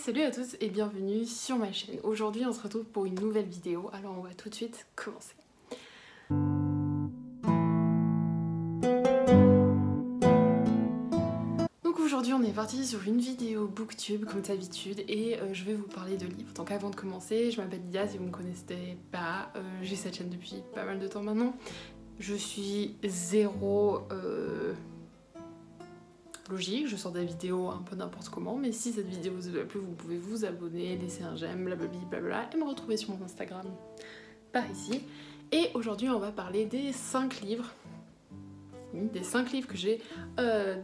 salut à tous et bienvenue sur ma chaîne. Aujourd'hui on se retrouve pour une nouvelle vidéo, alors on va tout de suite commencer. Donc aujourd'hui on est parti sur une vidéo booktube comme d'habitude et je vais vous parler de livres. Donc avant de commencer, je m'appelle Lydia si vous ne me connaissez pas, j'ai cette chaîne depuis pas mal de temps maintenant. Je suis zéro... logique, je sors des vidéos un peu n'importe comment, mais si cette vidéo vous a plu, vous pouvez vous abonner, laisser un j'aime, blablabla, et me retrouver sur mon Instagram par ici. Et aujourd'hui on va parler des 5 livres, oui, des 5 livres que j'ai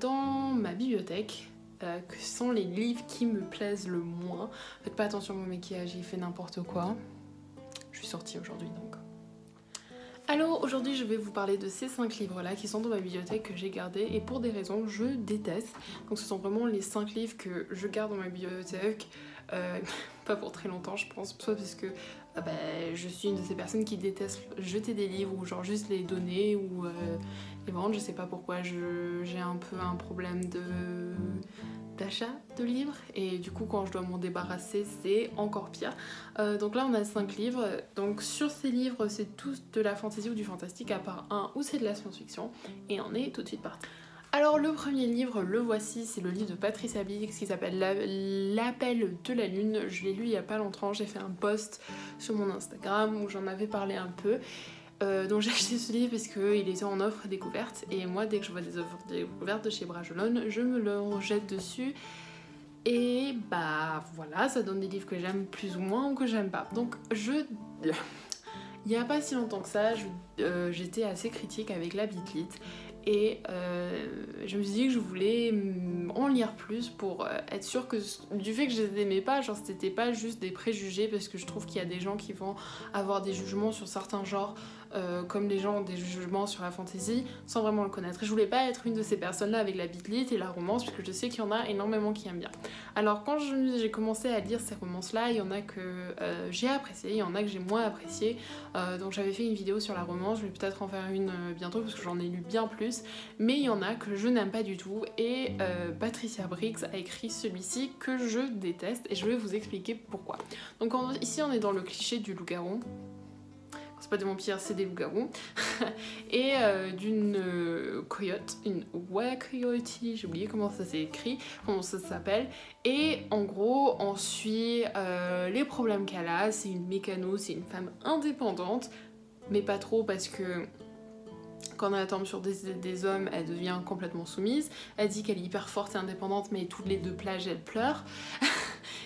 dans ma bibliothèque, que sont les livres qui me plaisent le moins. Faites pas attention à mon maquillage, j'ai fait n'importe quoi, je suis sortie aujourd'hui donc. Alors aujourd'hui je vais vous parler de ces 5 livres là qui sont dans ma bibliothèque que j'ai gardés et pour des raisons je déteste. Donc ce sont vraiment les 5 livres que je garde dans ma bibliothèque, pas pour très longtemps je pense, soit parce que bah, je suis une de ces personnes qui détestent jeter des livres ou genre juste les donner ou les vendre, je sais pas pourquoi, j'ai un peu un problème d'achat de livres et du coup quand je dois m'en débarrasser c'est encore pire. Donc là on a 5 livres, donc sur ces livres c'est tous de la fantasy ou du fantastique à part un où c'est de la science-fiction et on est tout de suite parti. Alors le premier livre, le voici, c'est le livre de Patricia Briggs qui s'appelle L'Appel de la Lune. Je l'ai lu il y a pas longtemps, j'ai fait un post sur mon Instagram où j'en avais parlé un peu. Donc j'ai acheté ce livre parce qu'il était en offre découverte et moi dès que je vois des offres découvertes de chez Bragelonne je me le rejette dessus et bah voilà, ça donne des livres que j'aime plus ou moins ou que j'aime pas. Donc il n'y a pas si longtemps que ça j'étais assez critique avec la bitlite et je me suis dit que je voulais en lire plus pour être sûre que du fait que je les aimais pas, genre c'était pas juste des préjugés parce que je trouve qu'il y a des gens qui vont avoir des jugements sur certains genres comme les gens ont des jugements sur la fantasy sans vraiment le connaître. Et je voulais pas être une de ces personnes là avec la bitlite et la romance parce que je sais qu'il y en a énormément qui aiment bien. Alors quand j'ai commencé à lire ces romances là, il y en a que j'ai apprécié, il y en a que j'ai moins apprécié, donc j'avais fait une vidéo sur la romance, je vais peut-être en faire une bientôt parce que j'en ai lu bien plus. Mais il y en a que je n'aime pas du tout et Patricia Briggs a écrit celui-ci que je déteste et je vais vous expliquer pourquoi. Donc ici on est dans le cliché du loup-garou, c'est pas des vampires c'est des loups-garous et d'une coyote, une coyote, j'ai oublié comment ça s'est écrit, comment ça s'appelle, et en gros on suit les problèmes qu'elle a, c'est une mécano, c'est une femme indépendante mais pas trop parce que quand elle tombe sur des hommes, elle devient complètement soumise. Elle dit qu'elle est hyper forte et indépendante, mais toutes les deux plages, elle pleure.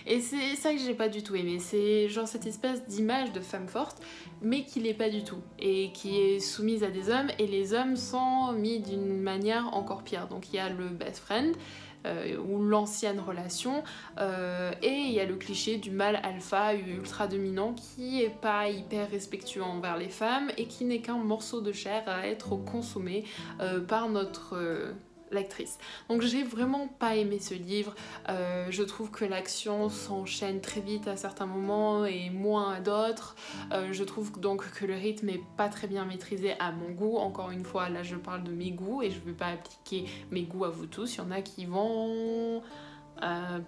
Et c'est ça que j'ai pas du tout aimé. C'est genre cette espèce d'image de femme forte, mais qui l'est pas du tout. Et qui est soumise à des hommes, et les hommes sont mis d'une manière encore pire. Donc il y a le best friend, ou l'ancienne relation, et il y a le cliché du mâle alpha ultra dominant qui est pas hyper respectueux envers les femmes et qui n'est qu'un morceau de chair à être consommé par notre... l'actrice. Donc j'ai vraiment pas aimé ce livre, je trouve que l'action s'enchaîne très vite à certains moments et moins à d'autres, je trouve donc que le rythme est pas très bien maîtrisé à mon goût, encore une fois là je parle de mes goûts et je vais pas appliquer mes goûts à vous tous, il y en a qui vont...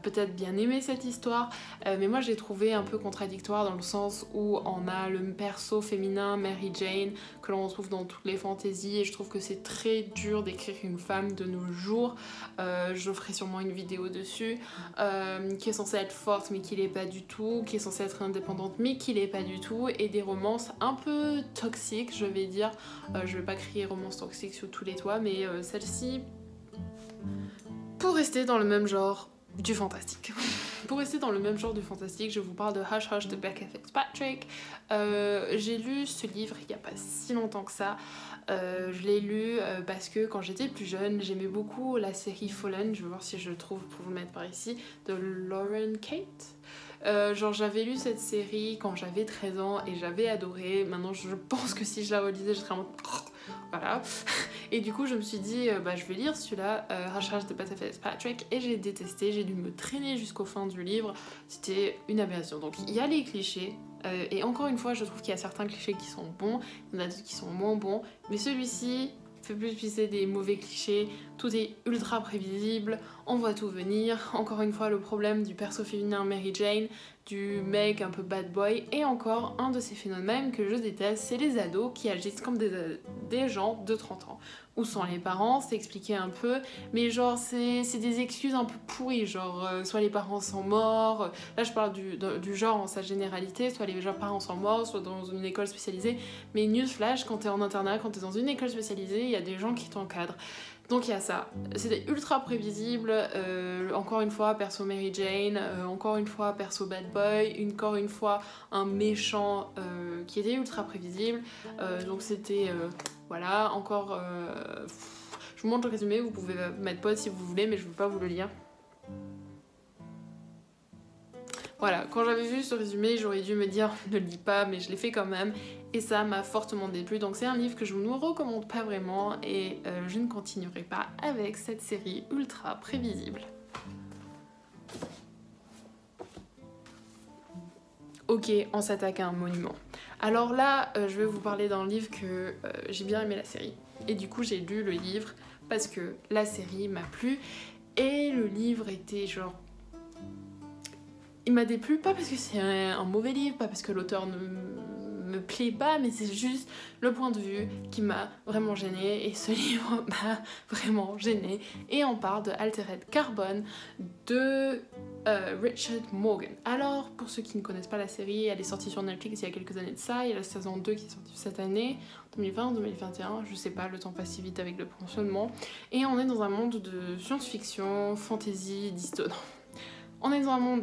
peut-être bien aimer cette histoire, mais moi j'ai trouvé un peu contradictoire dans le sens où on a le perso féminin Mary Jane que l'on retrouve dans toutes les fantaisies et je trouve que c'est très dur d'écrire une femme de nos jours, je ferai sûrement une vidéo dessus, qui est censée être forte mais qui l'est pas du tout, qui est censée être indépendante mais qui l'est pas du tout, et des romances un peu toxiques je vais dire, je vais pas crier romance toxique sur tous les toits mais celle-ci pour rester dans le même genre du fantastique. Pour rester dans le même genre du fantastique, je vous parle de Hush Hush de Becca Fitzpatrick. J'ai lu ce livre il n'y a pas si longtemps que ça. Je l'ai lu parce que quand j'étais plus jeune, j'aimais beaucoup la série Fallen, je vais voir si je le trouve pour vous le mettre par ici, de Lauren Kate. Genre j'avais lu cette série quand j'avais 13 ans et j'avais adoré. Maintenant je pense que si je la relisais, je serais en... voilà. Et du coup je me suis dit bah je vais lire celui-là, Hush Hush de Becca Fitzpatrick, et j'ai détesté, j'ai dû me traîner jusqu'au fin du livre, c'était une aberration. Donc il y a les clichés, et encore une fois je trouve qu'il y a certains clichés qui sont bons, il y en a d'autres qui sont moins bons, mais celui-ci fait plus pisser des mauvais clichés, Tout est ultra prévisible, on voit tout venir. Encore une fois, le problème du perso féminin Mary Jane, du mec un peu bad boy, et encore un de ces phénomènes que je déteste, c'est les ados qui agissent comme des gens de 30 ans. Ou sans les parents, c'est expliqué un peu, mais genre c'est des excuses un peu pourries, genre soit les parents sont morts, là je parle du genre en sa généralité, soit les parents sont morts, soit dans une école spécialisée, mais newsflash, quand t'es en internat, quand t'es dans une école spécialisée, il y a des gens qui t'encadrent. Donc il y a ça, c'était ultra prévisible, encore une fois perso Mary Jane, encore une fois perso bad boy, encore une fois un méchant qui était ultra prévisible, donc c'était... voilà, encore... je vous montre le résumé, vous pouvez mettre pause si vous voulez, mais je ne veux pas vous le lire. Voilà, quand j'avais vu ce résumé, j'aurais dû me dire ne le lis pas, mais je l'ai fait quand même, et ça m'a fortement déplu, donc c'est un livre que je ne vous recommande pas vraiment, et je ne continuerai pas avec cette série ultra prévisible. Ok, on s'attaque à un monument. Alors là, je vais vous parler d'un livre que j'ai bien aimé la série. Et du coup, j'ai lu le livre parce que la série m'a plu. Et le livre était genre... Il m'a déplu, pas parce que c'est un mauvais livre, pas parce que l'auteur ne me plaît pas, mais c'est juste le point de vue qui m'a vraiment gênée. Et ce livre m'a vraiment gênée. Et on parle de Altered Carbon de... Richard Morgan. Alors, pour ceux qui ne connaissent pas la série, elle est sortie sur Netflix il y a quelques années de ça, il y a la saison 2 qui est sortie cette année, 2020 ou 2021, je sais pas, le temps passe si vite avec le fonctionnement, et on est dans un monde de science-fiction, fantasy, dystopique. On est dans un monde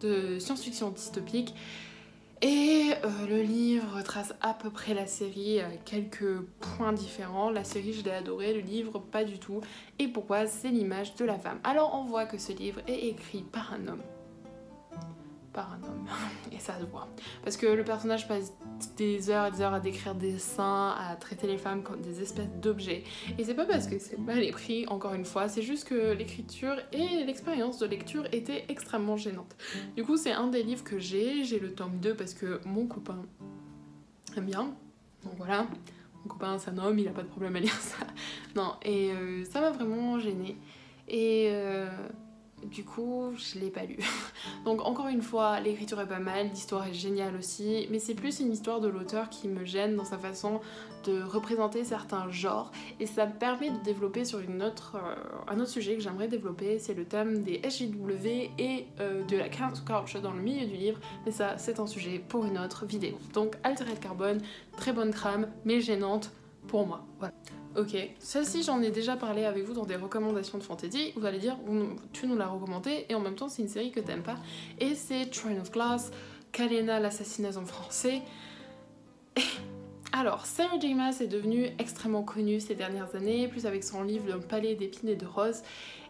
de science-fiction dystopique, et le livre trace à peu près la série, quelques points différents. La série, je l'ai adorée, le livre, pas du tout. Et pourquoi? C'est l'image de la femme. Alors, on voit que ce livre est écrit par un homme. Par un homme. Et ça se voit. Parce que le personnage passe des heures et des heures à décrire des seins, à traiter les femmes comme des espèces d'objets. Et c'est pas parce que c'est mal écrit, encore une fois, c'est juste que l'écriture et l'expérience de lecture étaient extrêmement gênantes. Du coup, c'est un des livres que j'ai le tome 2 parce que mon copain aime bien. Donc voilà, mon copain c'est un homme, il a pas de problème à lire ça. Non, et ça m'a vraiment gênée. Et... du coup, je l'ai pas lu. Donc encore une fois, l'écriture est pas mal, l'histoire est géniale aussi, mais c'est plus une histoire de l'auteur qui me gêne dans sa façon de représenter certains genres, et ça me permet de développer sur une autre, un autre sujet que j'aimerais développer, c'est le thème des SJW et de la cancel culture dans le milieu du livre, mais ça, c'est un sujet pour une autre vidéo. Donc Altered Carbon, très bonne trame, mais gênante pour moi, voilà. Ok, celle-ci j'en ai déjà parlé avec vous dans des recommandations de fantasy, vous allez dire tu nous l'as recommandée et en même temps c'est une série que t'aimes pas, et c'est Throne of Glass, Kalena l'assassineuse en français. Alors, Sarah J. Maas est devenue extrêmement connue ces dernières années, plus avec son livre Le Palais d'Épines et de roses,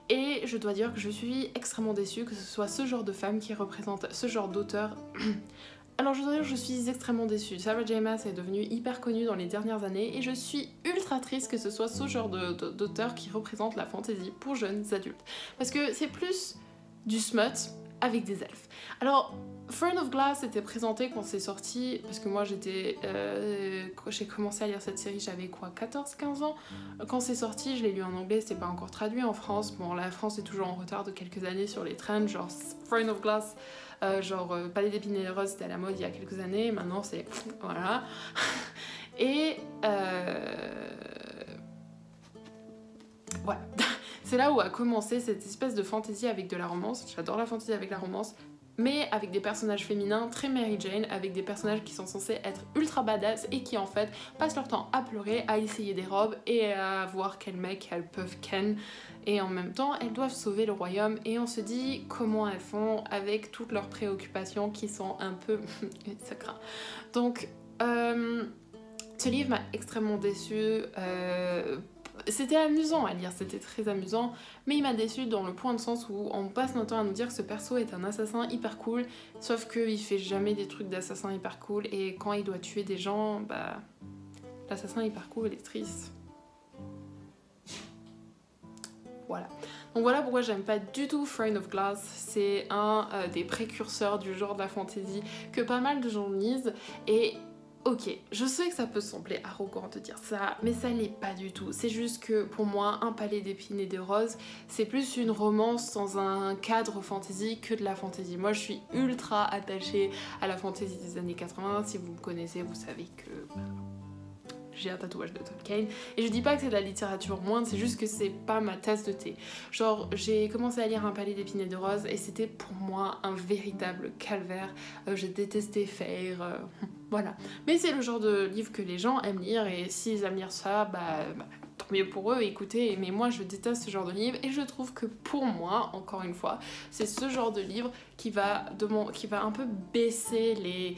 et je dois dire que je suis extrêmement déçue que ce soit ce genre de femme qui représente ce genre d'auteur. Alors je dois dire, je suis extrêmement déçue. Sarah J. Maas est devenue hyper connue dans les dernières années et je suis ultra triste que ce soit ce genre d'auteur qui représente la fantasy pour jeunes adultes. Parce que c'est plus du smut avec des elfes. Alors, Throne of Glass était présenté quand c'est sorti, parce que moi j'étais... j'ai commencé à lire cette série, j'avais quoi, 14-15 ans? Quand c'est sorti, je l'ai lu en anglais, c'était pas encore traduit en France. Bon, la France est toujours en retard de quelques années sur les trends, genre Throne of Glass... Palais d'épines et de roses, c'était à la mode il y a quelques années, maintenant c'est... voilà. Et... voilà. C'est là où a commencé cette espèce de fantaisie avec de la romance. J'adore la fantaisie avec la romance, mais avec des personnages féminins très Mary Jane, avec des personnages qui sont censés être ultra badass et qui en fait passent leur temps à pleurer, à essayer des robes et à voir quel mec elles peuvent ken, et en même temps elles doivent sauver le royaume, et on se dit comment elles font avec toutes leurs préoccupations qui sont un peu... ça craint. Donc ce livre m'a extrêmement déçue. C'était amusant à lire, c'était très amusant, mais il m'a déçue dans le point de sens où on passe notre temps à nous dire que ce perso est un assassin hyper cool, sauf qu'il fait jamais des trucs d'assassin hyper cool, et quand il doit tuer des gens, bah... l'assassin hyper cool, il est triste. Voilà. Donc voilà pourquoi j'aime pas du tout Throne of Glass, c'est un des précurseurs du genre de la fantasy que pas mal de gens lisent, et Ok, je sais que ça peut sembler arrogant de dire ça, mais ça l'est pas du tout. C'est juste que pour moi, Un palais d'épines et de roses, c'est plus une romance dans un cadre fantasy que de la fantasy. Moi, je suis ultra attachée à la fantasy des années 80. Si vous me connaissez, vous savez que j'ai un tatouage de Tolkien. Et je dis pas que c'est de la littérature moindre, c'est juste que c'est pas ma tasse de thé. Genre, j'ai commencé à lire Un palais d'épines et de roses et c'était pour moi un véritable calvaire. J'ai détesté faire... voilà. Mais c'est le genre de livre que les gens aiment lire et s'ils aiment lire ça, bah tant mieux pour eux, écoutez. Mais moi, je déteste ce genre de livre et je trouve que pour moi, encore une fois, c'est ce genre de livre qui va un peu baisser les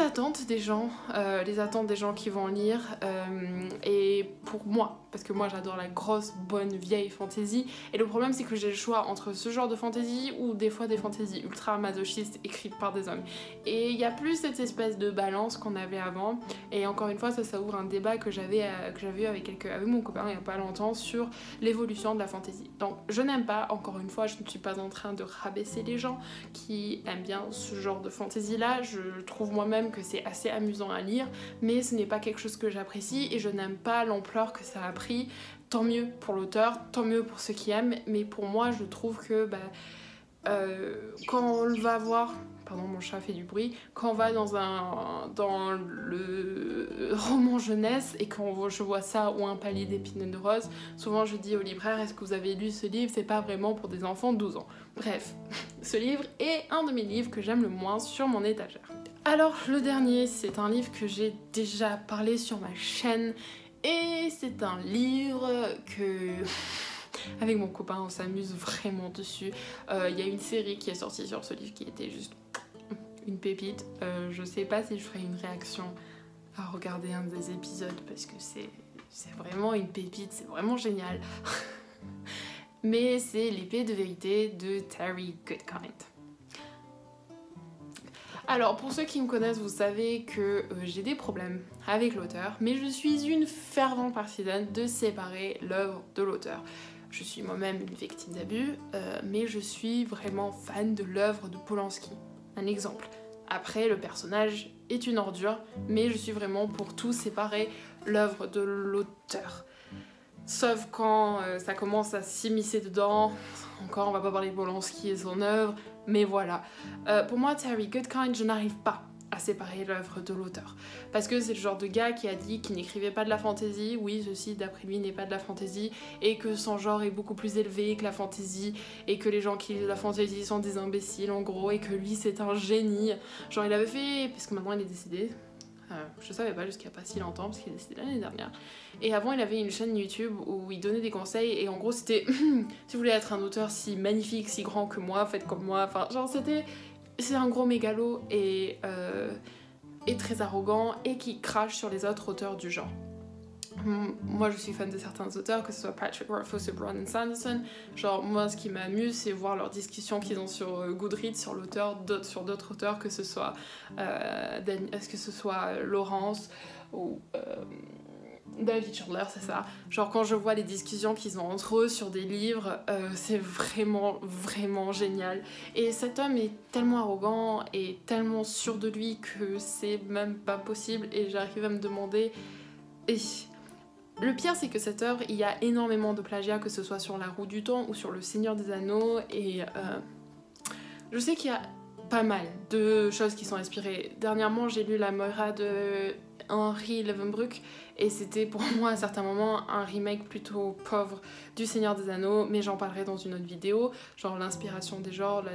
attentes des gens, qui vont lire, et pour moi, parce que moi j'adore la grosse bonne vieille fantasy, et le problème c'est que j'ai le choix entre ce genre de fantasy ou des fois des fantaisies ultra masochistes écrites par des hommes, et il n'y a plus cette espèce de balance qu'on avait avant. Et encore une fois, ça ouvre un débat que j'avais eu avec mon copain il n'y a pas longtemps sur l'évolution de la fantasy. Donc je n'aime pas, encore une fois, je ne suis pas en train de rabaisser les gens qui aiment bien ce genre de fantasy là, je trouve moi-même que c'est assez amusant à lire, mais ce n'est pas quelque chose que j'apprécie et je n'aime pas l'ampleur que ça a pris. Tant mieux pour l'auteur, tant mieux pour ceux qui aiment, mais pour moi je trouve que quand on va voir, pardon mon chat fait du bruit, quand on va dans le roman jeunesse et quand je vois ça ou Un palais d'épines et de roses, souvent je dis au libraire, est-ce que vous avez lu ce livre, c'est pas vraiment pour des enfants de 12 ans. Bref, ce livre est un de mes livres que j'aime le moins sur mon étagère. Alors le dernier, c'est un livre que j'ai déjà parlé sur ma chaîne et c'est un livre que... avec mon copain on s'amuse vraiment dessus. Y a une série qui est sortie sur ce livre qui était juste une pépite. Je sais pas si je ferai une réaction à regarder un des épisodes parce que c'est vraiment une pépite, c'est vraiment génial. Mais c'est L'Épée de Vérité de Terry Goodkind. Alors pour ceux qui me connaissent, vous savez que j'ai des problèmes avec l'auteur, mais je suis une fervente partisane de séparer l'œuvre de l'auteur. Je suis moi-même une victime d'abus, mais je suis vraiment fan de l'œuvre de Polanski. Un exemple. Après, le personnage est une ordure, mais je suis vraiment pour tout séparer l'œuvre de l'auteur. Sauf quand ça commence à s'immiscer dedans. Encore, on va pas parler de Polanski et son œuvre, mais voilà. Pour moi, Terry Goodkind, je n'arrive pas à séparer l'œuvre de l'auteur. Parce que c'est le genre de gars qui a dit qu'il n'écrivait pas de la fantasy, oui, ceci d'après lui n'est pas de la fantasy, et que son genre est beaucoup plus élevé que la fantasy, et que les gens qui lisent la fantasy sont des imbéciles en gros, et que lui c'est un génie. Genre il avait fait... parce que maintenant il est décédé. Je savais pas jusqu'à pas si longtemps parce qu'il est décédé l'année dernière. Et avant il avait une chaîne YouTube où il donnait des conseils et en gros c'était si vous voulez être un auteur si magnifique, si grand que moi, faites comme moi. Enfin genre c'était... c'est un gros mégalo et très arrogant et qui crache sur les autres auteurs du genre. Moi je suis fan de certains auteurs, que ce soit Patrick Rothfuss ou Brandon Sanderson. Genre moi ce qui m'amuse c'est voir leurs discussions qu'ils ont sur Goodreads sur l'auteur, sur d'autres auteurs, que ce soit Laurence ou David Chandler, c'est ça. Genre quand je vois les discussions qu'ils ont entre eux sur des livres, c'est vraiment vraiment génial. Et cet homme est tellement arrogant et tellement sûr de lui que c'est même pas possible et j'arrive à me demander... Et... le pire c'est que cette œuvre, il y a énormément de plagiat, que ce soit sur La Roue du Temps ou sur Le Seigneur des Anneaux, et je sais qu'il y a pas mal de choses qui sont inspirées. Dernièrement j'ai lu la Moira de Henri Levenbruck et c'était pour moi à certains moments un remake plutôt pauvre du Seigneur des Anneaux, mais j'en parlerai dans une autre vidéo. Genre l'inspiration des genres, la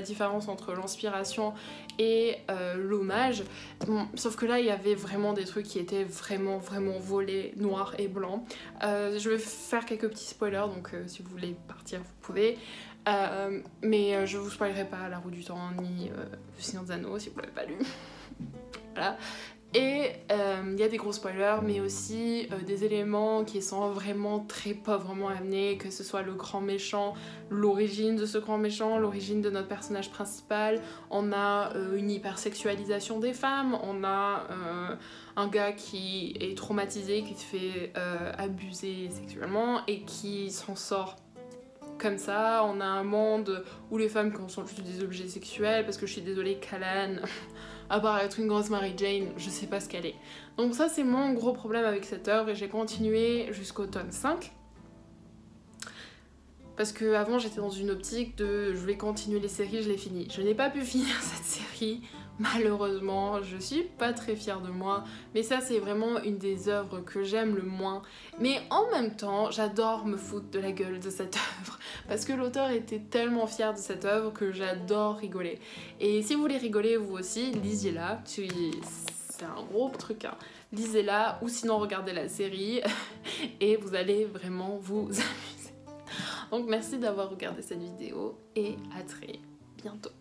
différence entre l'inspiration et l'hommage. Bon, sauf que là il y avait vraiment des trucs qui étaient vraiment vraiment volés, noirs et blancs. Je vais faire quelques petits spoilers, donc si vous voulez partir vous pouvez. Mais je vous spoilerai pas La Roue du Temps ni Le Seigneur des Anneaux si vous l'avez pas lu. Voilà. Et il y a des gros spoilers, mais aussi des éléments qui sont vraiment très pauvrement amenés, que ce soit le grand méchant, l'origine de ce grand méchant, l'origine de notre personnage principal. On a une hypersexualisation des femmes, on a un gars qui est traumatisé, qui se fait abuser sexuellement et qui s'en sort. Comme ça, on a un monde où les femmes sont juste des objets sexuels, parce que je suis désolée, Kalena à part être une grosse Mary Jane, je sais pas ce qu'elle est. Donc ça c'est mon gros problème avec cette œuvre et j'ai continué jusqu'au tome 5. Parce que avant j'étais dans une optique de je vais continuer les séries, je les finis. Je n'ai pas pu finir cette série, malheureusement, je suis pas très fière de moi, mais ça c'est vraiment une des œuvres que j'aime le moins. Mais en même temps, j'adore me foutre de la gueule de cette œuvre, parce que l'auteur était tellement fier de cette œuvre que j'adore rigoler. Et si vous voulez rigoler vous aussi, lisez-la, c'est un gros truc, hein. Lisez-la ou sinon regardez la série et vous allez vraiment vous amuser. Donc merci d'avoir regardé cette vidéo et à très bientôt.